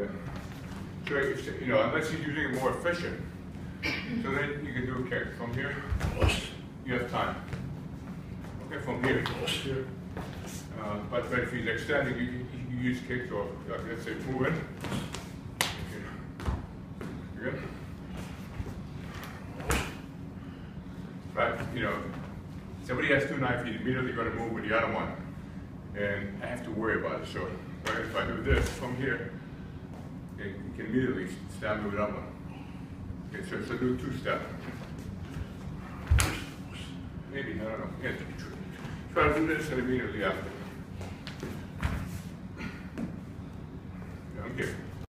Okay. So it's, you know, unless you're using it more efficient, so then you can do a kick from here. You have time. Okay, from here. But if he's extending, you use kicks or like, let's say move in. Okay. But you know, somebody has two knives, he's immediately going to move with the other one, and I have to worry about it. So right, if I do this from here, you can immediately stab me with that one. Okay, so do two-step. Maybe, I don't know. Yeah, try to do this and immediately after. Okay.